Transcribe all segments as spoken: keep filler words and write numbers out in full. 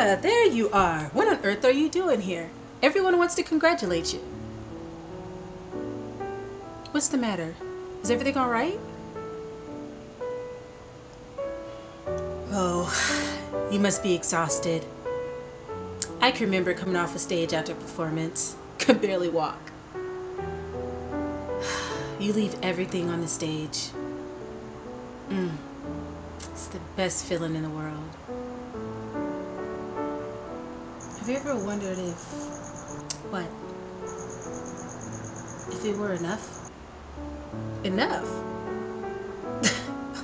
Katrina, there you are. What on earth are you doing here? Everyone wants to congratulate you. What's the matter? Is everything all right? Oh, you must be exhausted. I can remember coming off a stage after a performance. Could barely walk. You leave everything on the stage. Mm. It's the best feeling in the world. Have you ever wondered if... What? If it were enough? Enough?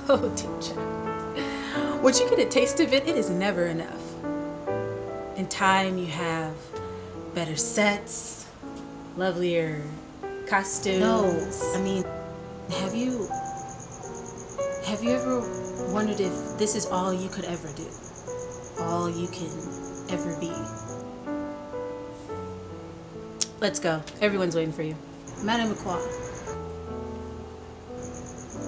Oh, dear child. Once you get a taste of it, it is never enough. In time, you have better sets, lovelier costumes. No, I mean, have you... Have you ever wondered if this is all you could ever do? All you can ever be? Let's go. Everyone's waiting for you. Madame McCoy,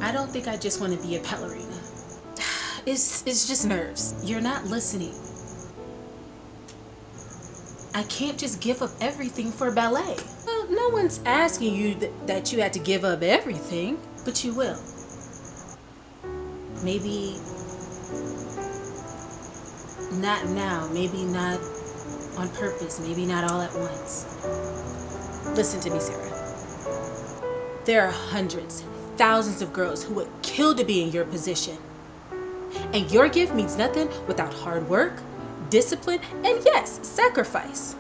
I don't think I just want to be a ballerina. It's, it's just nerves. You're not listening. I can't just give up everything for ballet. Well, no one's asking you th that you had to give up everything, but you will. Maybe not now, maybe not on purpose, maybe not all at once. Listen to me, Sarah. There are hundreds, thousands of girls who would kill to be in your position. And your gift means nothing without hard work, discipline, and yes, sacrifice.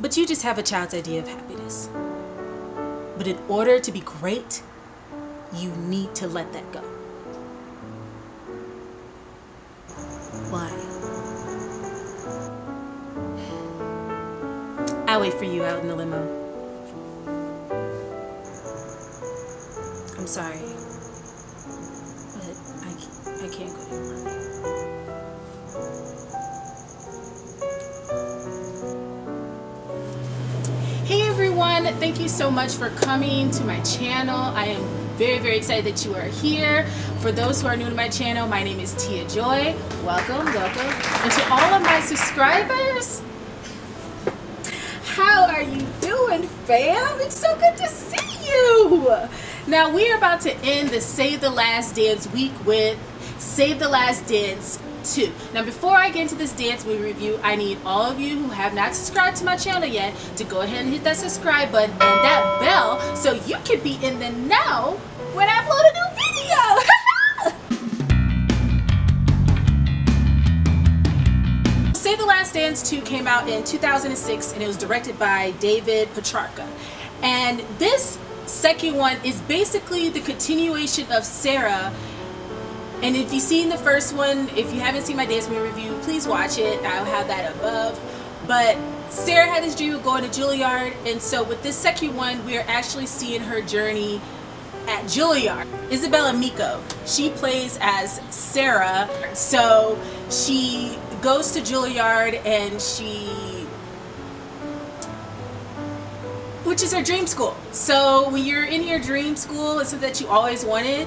But you just have a child's idea of happiness. But in order to be great, you need to let that go. Why? I'll wait for you out in the limo. I'm sorry, but I, I can't go anymore. Hey everyone, thank you so much for coming to my channel. I am very, very excited that you are here. For those who are new to my channel, my name is Teaya Joy. Welcome, welcome. And to all of my subscribers, how are you doing, fam? It's so good to see you. Now, we are about to end the Save the Last Dance week with Save the Last Dance two. Now, before I get into this dance we review, I need all of you who have not subscribed to my channel yet to go ahead and hit that subscribe button and that bell so you can be in the know when I upload a new video. Save the Last Dance two came out in two thousand six and it was directed by David Petrarca. And this second one is basically the continuation of Sarah. And if you've seen the first one, if you haven't seen my dance movie review, please watch it. I'll have that above. But Sarah had this dream of going to Juilliard, and so with this second one, we are actually seeing her journey at Juilliard. Isabella Miko, she plays as Sarah. So she goes to Juilliard and she, which is her dream school. So when you're in your dream school, it's something that you always wanted.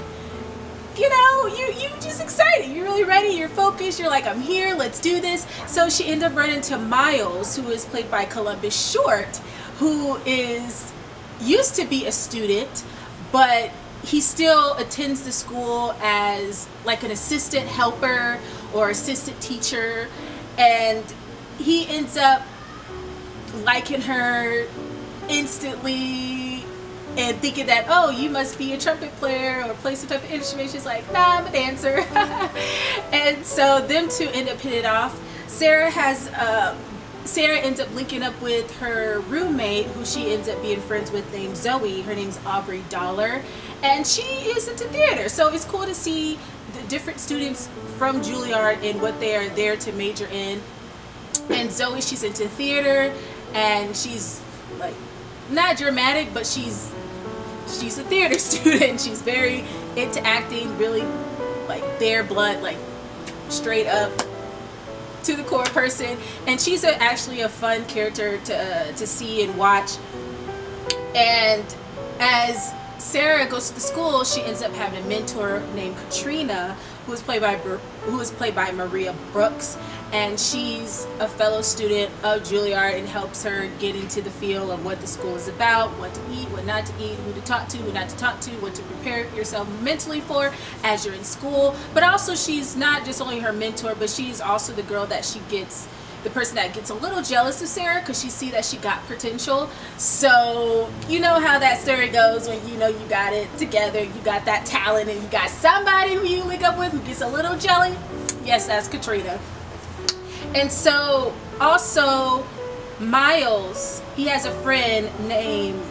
You know, you, you're just excited, you're really ready, you're focused, you're like, I'm here, let's do this. So she ended up running to Miles, who is played by Columbus Short, who is used to be a student, but he still attends the school as like an assistant helper or assistant teacher, and he ends up liking her instantly and thinking that, oh, you must be a trumpet player or play some type of instrument. She's like, nah, I'm a dancer. And so them two end up hitting it off. Sarah has, uh, Sarah ends up linking up with her roommate, who she ends up being friends with, named Zoe. Her name's Aubrey Dollar, and she is into theater. So it's cool to see the different students from Juilliard and what they are there to major in. And Zoe, she's into theater, and she's like, not dramatic, but she's she's a theater student. She's very into acting, really like bare blood, like straight up to the core person. And she's a, actually a fun character to uh, to see and watch. And as Sarah goes to the school, she ends up having a mentor named Katrina, who was played by who was played by Maria Brooks, and she's a fellow student of Juilliard and helps her get into the feel of what the school is about, what to eat, what not to eat, who to talk to, who not to talk to, what to prepare yourself mentally for as you're in school. But also, she's not just only her mentor, but she's also the girl that she gets, the person that gets a little jealous of Sarah because she see that she got potential. So you know how that story goes when you know you got it together, you got that talent, and you got somebody who you link up with who gets a little jelly. Yes, that's Katrina. And so also Miles, he has a friend named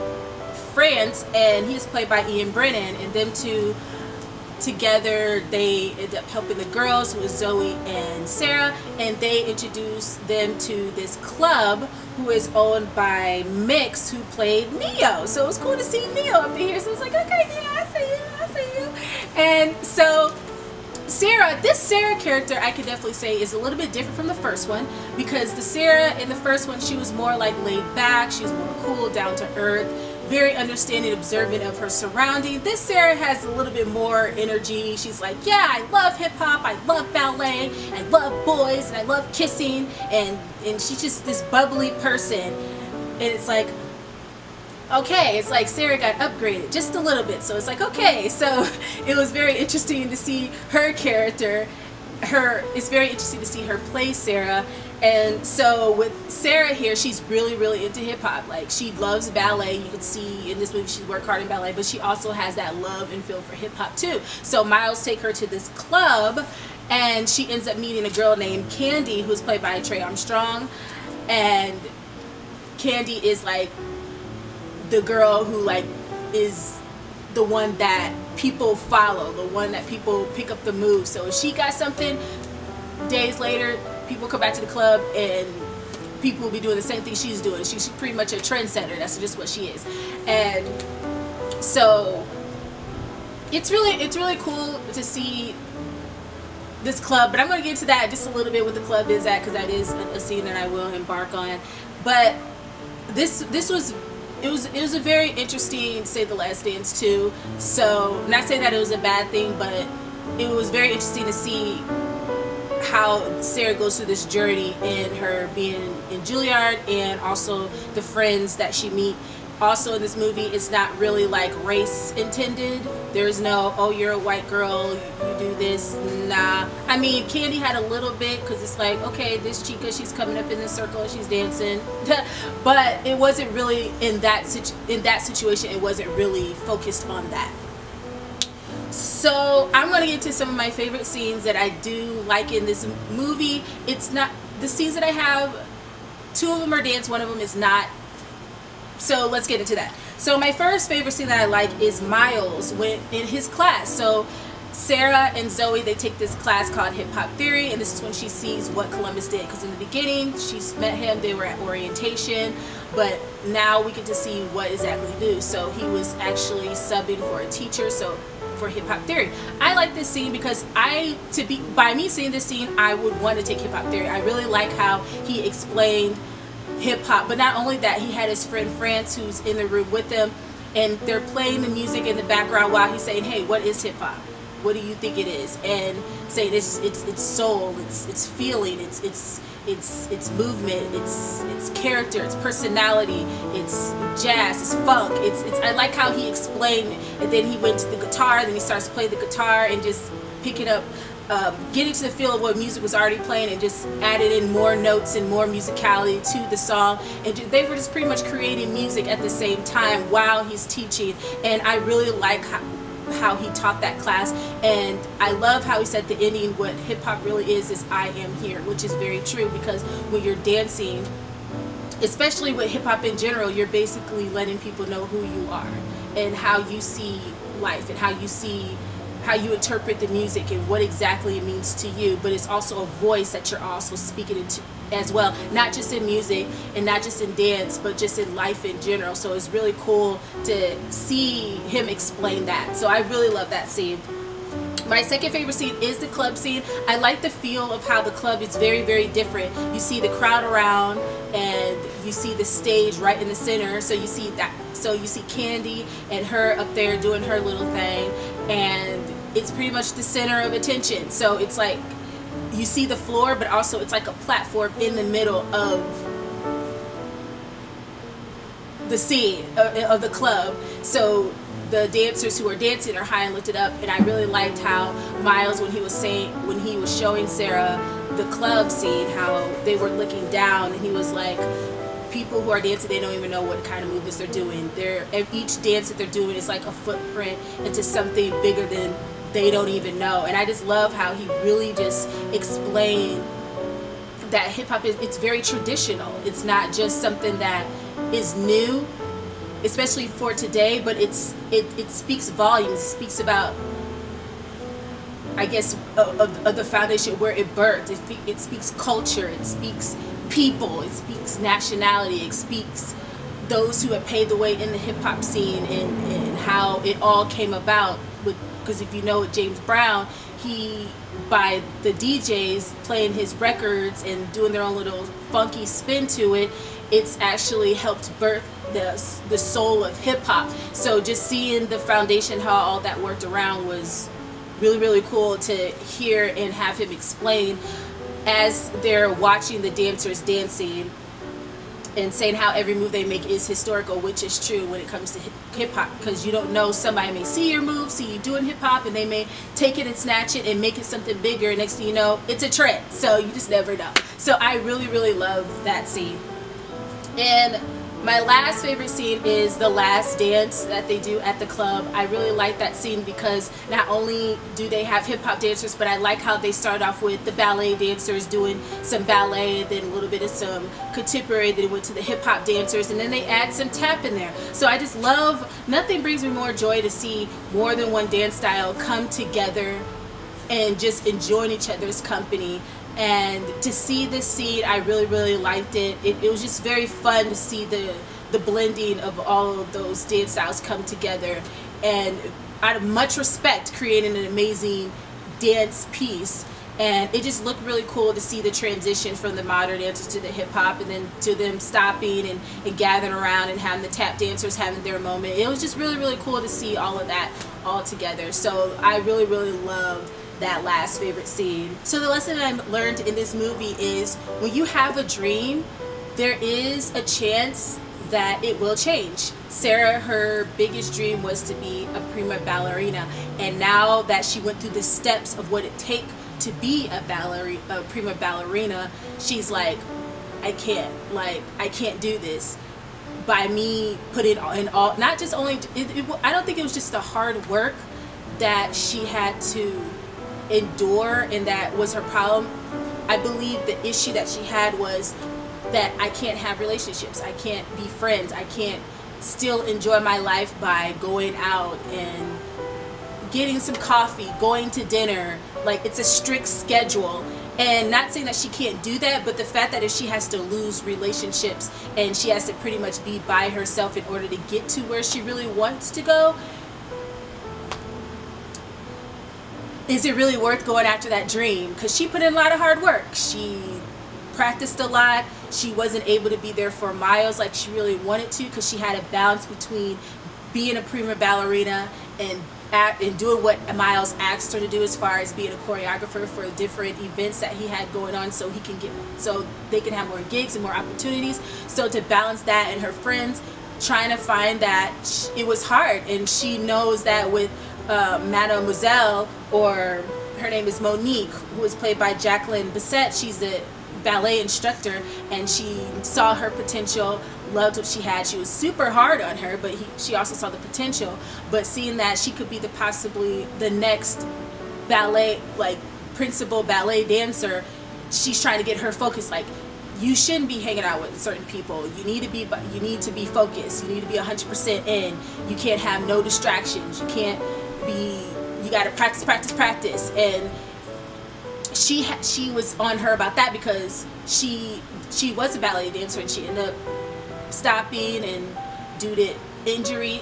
France, and he is played by Ian Brennan, and them two together they end up helping the girls, who is Zoe and Sarah, and they introduce them to this club who is owned by Mix, who played Neo. So it was cool to see Neo up here, so I was like, okay, yeah, I see you, I see you. And so Sarah, this Sarah character, I could definitely say is a little bit different from the first one, because the Sarah in the first one, she was more like laid back, she was more cool, down to earth, very understanding, observant of her surrounding. This Sarah has a little bit more energy. She's like, yeah, I love hip hop, I love ballet, I love boys, and I love kissing, and, and she's just this bubbly person. And it's like, okay, it's like Sarah got upgraded just a little bit. So it's like, okay, so it was very interesting to see her character. Her, it's very interesting to see her play Sarah. And so with Sarah here, she's really, really into hip-hop. Like, she loves ballet. You can see in this movie she worked hard in ballet, but she also has that love and feel for hip-hop too. So Miles take her to this club, and she ends up meeting a girl named Candy, who's played by Tré Armstrong. And Candy is like the girl who like is the one that people follow, the one that people pick up the move. So if she got something, days later people come back to the club and people will be doing the same thing she's doing. She's pretty much a trendsetter. That's just what she is. And so it's really it's really cool to see this club, but I'm going to get to that just a little bit, what the club is at, because that is a scene that I will embark on. But this this was It was, it was a very interesting Save the Last Dance two. So, not saying that it was a bad thing, but it was very interesting to see how Sarah goes through this journey in her being in Juilliard, and also the friends that she meets. Also in this movie, it's not really like race intended. There's no, oh, you're a white girl, you do this. Nah. I mean, Candy had a little bit, because it's like, okay, this chica, she's coming up in the circle and she's dancing. But it wasn't really in that situ in that situation. It wasn't really focused on that. So I'm gonna get to some of my favorite scenes that I do like in this movie. It's not the scenes that I have. Two of them are dance. One of them is not. So let's get into that. So my first favorite scene that I like is Miles when in his class. So Sarah and Zoe, they take this class called Hip Hop Theory, and this is when she sees what Columbus did, because in the beginning she's met him, they were at orientation, but now we get to see what exactly he do. So he was actually subbing for a teacher, so for Hip Hop Theory. I like this scene because I, to be by me seeing this scene, I would want to take Hip Hop Theory. I really like how he explained hip-hop, but not only that, he had his friend France, who's in the room with them, and they're playing the music in the background while he's saying, hey, what is hip-hop, what do you think it is, and saying it's it's it's soul, it's it's feeling, it's it's it's it's movement, it's it's character, it's personality, it's jazz, it's funk, it's, it's I like how he explained it. And then he went to the guitar, then he starts playing the guitar and just picking up, Um, getting to the feel of what music was already playing, and just added in more notes and more musicality to the song, and they were just pretty much creating music at the same time while he's teaching. And I really like how, how he taught that class, and I love how he said the ending, what hip-hop really is is I am here, which is very true, because when you're dancing, especially with hip-hop in general, you're basically letting people know who you are and how you see life and how you see how you interpret the music and what exactly it means to you. But it's also a voice that you're also speaking into as well, not just in music and not just in dance, but just in life in general. So it's really cool to see him explain that. So I really love that scene. My second favorite scene is the club scene. I like the feel of how the club is very, very different. You see the crowd around, and you see the stage right in the center, so you see that so you see Candy and her up there doing her little thing, and it's pretty much the center of attention. So it's like you see the floor, but also it's like a platform in the middle of the scene of the club. So the dancers who are dancing are high and lifted up, and I really liked how Miles, when he was saying, when he was showing Sarah the club scene, how they were looking down, and he was like, people who are dancing, they don't even know what kind of movements they're doing. They're, each dance that they're doing is like a footprint into something bigger than they don't even know. And I just love how he really just explained that hip-hop is, it's very traditional. It's not just something that is new, especially for today, but it's it, it speaks volumes. It speaks about, I guess, of, of the foundation where it birthed. It, it speaks culture, it speaks people, it speaks nationality, it speaks those who have paved the way in the hip-hop scene, and, and how it all came about. With, because if you know, with James Brown, he, by the D Js playing his records and doing their own little funky spin to it, it's actually helped birth the, the soul of hip-hop. So just seeing the foundation, how all that worked around, was really, really cool to hear and have him explain as they're watching the dancers dancing and saying how every move they make is historical, which is true when it comes to hip-hop, because you don't know, somebody may see your move, see you doing hip-hop, and they may take it and snatch it and make it something bigger, and next thing you know, it's a trend. So you just never know. So I really, really love that scene. And my last favorite scene is the last dance that they do at the club. I really like that scene because not only do they have hip-hop dancers, but I like how they start off with the ballet dancers doing some ballet, and then a little bit of some contemporary, then went to the hip-hop dancers, and then they add some tap in there. So I just love, nothing brings me more joy to see more than one dance style come together and just enjoying each other's company. And to see this scene, I really, really liked it. It, it was just very fun to see the the blending of all of those dance styles come together, and out of much respect, creating an amazing dance piece. And it just looked really cool to see the transition from the modern dancers to the hip-hop, and then to them stopping and, and gathering around and having the tap dancers having their moment. It was just really, really cool to see all of that all together. So I really, really loved that last favorite scene. So the lesson I learned in this movie is, when you have a dream, there is a chance that it will change. Sarah, her biggest dream was to be a prima ballerina, and now that she went through the steps of what it takes to be a ballerina, a prima ballerina, she's like, I can't, like, I can't do this. By me putting in all, not just only, it, it, I don't think it was just the hard work that she had to endure, and that was her problem. I believe the issue that she had was that I can't have relationships, I can't be friends, I can't still enjoy my life by going out and getting some coffee, going to dinner. Like, it's a strict schedule, and not saying that she can't do that, but the fact that if she has to lose relationships and she has to pretty much be by herself in order to get to where she really wants to go, is it really worth going after that dream? Because she put in a lot of hard work. She practiced a lot. She wasn't able to be there for Miles like she really wanted to, because she had a balance between being a prima ballerina and, and doing what Miles asked her to do, as far as being a choreographer for different events that he had going on, so he can get, so they can have more gigs and more opportunities. So to balance that, and her friends trying to find that, it was hard. And she knows that with Uh, Mademoiselle, or her name is Monique, who is played by Jacqueline Bisset. She's a ballet instructor, and she saw her potential, loved what she had. She was super hard on her, but he, she also saw the potential. But seeing that she could be the possibly the next ballet, like principal ballet dancer, she's trying to get her focus. Like, you shouldn't be hanging out with certain people. You need to be, you need to be focused. You need to be one hundred percent in. You can't have no distractions. You can't be, you gotta practice, practice, practice. And she ha she was on her about that, because she she was a ballet dancer, and she ended up stopping and due to injury,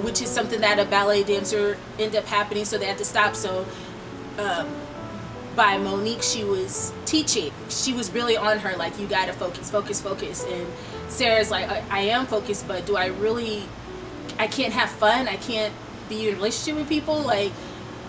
which is something that a ballet dancer ended up happening, so they had to stop. So um, by Monique, she was teaching. She was really on her, like, you gotta focus, focus, focus. And Sarah's like, I, I am focused, but do I really I can't have fun, I can't be in a relationship with people, like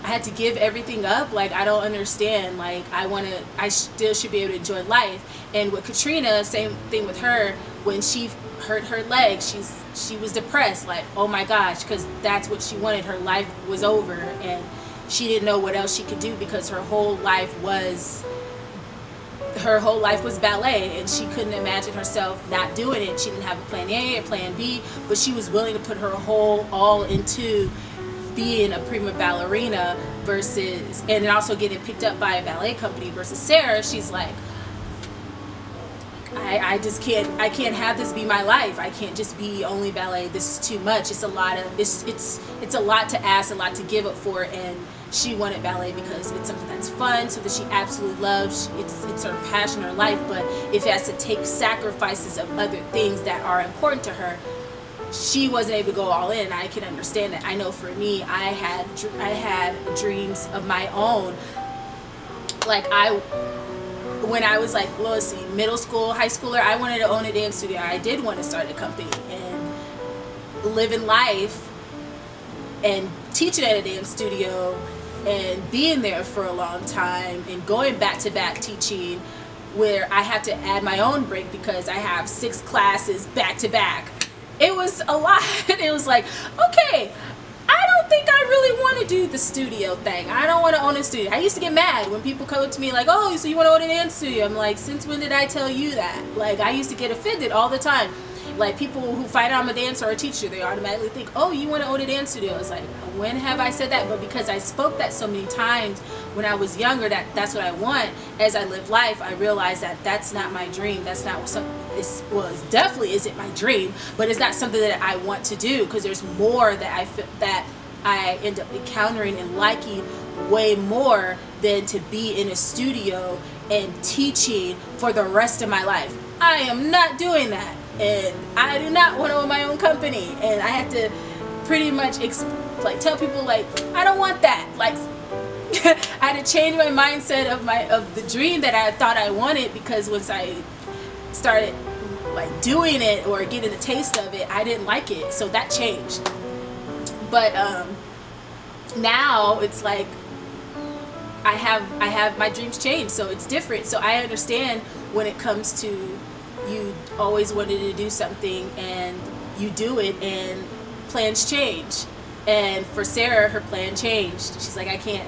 I had to give everything up, like I don't understand, like I want to, I still should be able to enjoy life. And with Katrina, same thing with her, when she hurt her leg, she's she was depressed, like oh my gosh, because that's what she wanted, her life was over and she didn't know what else she could do because her whole life was her whole life was ballet and she couldn't imagine herself not doing it. She didn't have a plan A or plan B, but she was willing to put her whole all into being a prima ballerina versus, and also getting picked up by a ballet company, versus Sarah, she's like, I, I just can't, I can't have this be my life. I can't just be only ballet. This is too much. It's a lot of, it's, it's, it's a lot to ask, a lot to give up for. And she wanted ballet because it's something that's fun, so that she absolutely loves. It's, it's her passion, her life, but if it has to take sacrifices of other things that are important to her, she wasn't able to go all in. I can understand that. I know for me, I had, I had dreams of my own. Like I, when I was like, well, let's see, middle school, high schooler, I wanted to own a dance studio. I did want to start a company and live in life and teaching at a dance studio and being there for a long time and going back to back teaching, where I had to add my own break because I have six classes back to back. It was a lot. It was like, okay, I don't think I really want to do the studio thing. I don't want to own a studio. I used to get mad when people come up to me like, oh, so you want to own a dance studio? I'm like, since when did I tell you that? Like, I used to get offended all the time. Like, people who find out I'm a dancer or a teacher, they automatically think, oh, you want to own a dance studio. It's like, when have I said that? But because I spoke that so many times when I was younger, that that's what I want. As I live life, I realized that that's not my dream. That's not what some, it's, well, it definitely isn't my dream, but it's not something that I want to do, because there's more that I feel that I end up encountering and liking way more than to be in a studio and teaching for the rest of my life. I am not doing that. And I do not want to own my own company, and I had to pretty much exp like tell people like I don't want that. Like I had to change my mindset of my of the dream that I thought I wanted, because once I started like doing it or getting a taste of it, I didn't like it, so that changed. But um, now it's like I have I have my dreams changed, so it's different. So I understand when it comes to, you always wanted to do something and you do it and plans change. And for Sarah, her plan changed. She's like, I can't,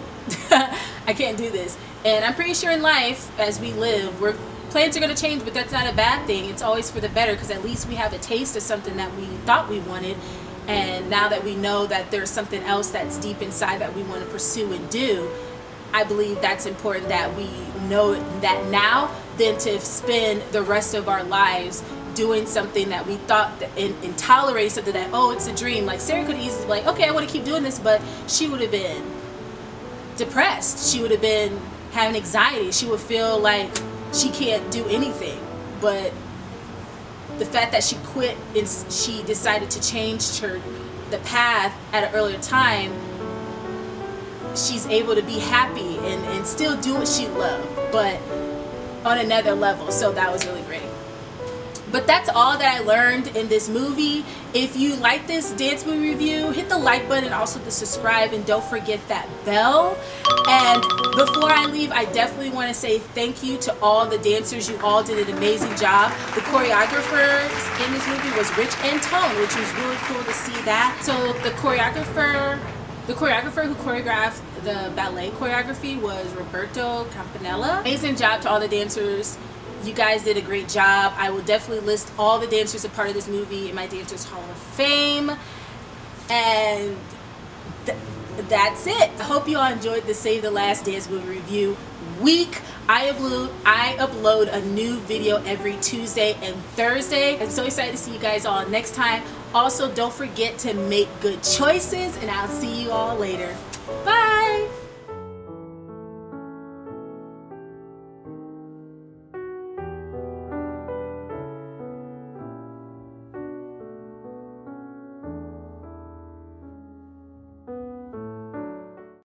I can't do this. And I'm pretty sure in life, as we live, we're, plans are going to change, but that's not a bad thing. It's always for the better, because at least we have a taste of something that we thought we wanted. And now that we know that there's something else that's deep inside that we want to pursue and do, I believe that's important that we know that now, than to spend the rest of our lives doing something that we thought that, and, and tolerate something that, oh, it's a dream. Like Sarah could easily be like, okay, I want to keep doing this, but she would have been depressed. She would have been having anxiety. She would feel like she can't do anything. But the fact that she quit and she decided to change her the path at an earlier time, she's able to be happy and, and still do what she loved, but on another level. So that was really great. But that's all that I learned in this movie. If you like this dance movie review, hit the like button and also the subscribe, and don't forget that bell. And before I leave, I definitely want to say thank you to all the dancers. You all did an amazing job. The choreographers in this movie was Rich and Tone, which was really cool to see that. So the choreographer The choreographer who choreographed the ballet choreography was Roberto Campanella. Amazing job to all the dancers. You guys did a great job. I will definitely list all the dancers a part of this movie in my Dancers Hall of Fame. And th that's it. I hope you all enjoyed the Save the Last Dance movie review week. I upload, I upload a new video every Tuesday and Thursday. I'm so excited to see you guys all next time. Also, don't forget to make good choices, and I'll see you all later. Bye!